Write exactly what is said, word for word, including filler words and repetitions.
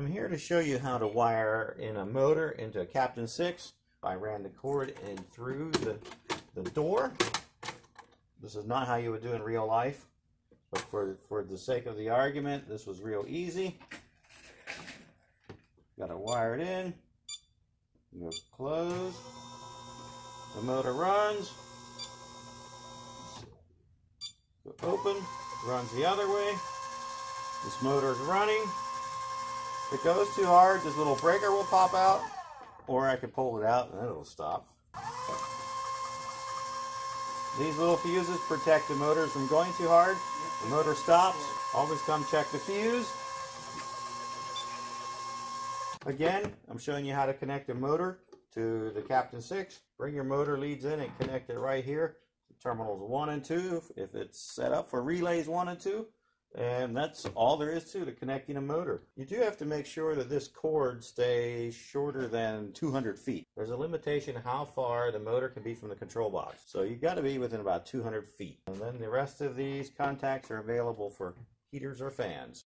I'm here to show you how to wire in a motor into a Captain six. I ran the cord in through the, the door. This is not how you would do in real life, but for, for the sake of the argument, this was real easy. Got to wire it in. Go close. The motor runs. Go open. Runs the other way. This motor is running. If it goes too hard, this little breaker will pop out, or I can pull it out and it'll stop. These little fuses protect the motors from going too hard. The motor stops. Always come check the fuse. Again, I'm showing you how to connect a motor to the Captain six. Bring your motor leads in and connect it right here to terminals one and two if it's set up for relays one and two. And that's all there is to, to connecting a motor. You do have to make sure that this cord stays shorter than two hundred feet. There's a limitation how far the motor can be from the control box. So you've got to be within about two hundred feet. And then the rest of these contacts are available for heaters or fans.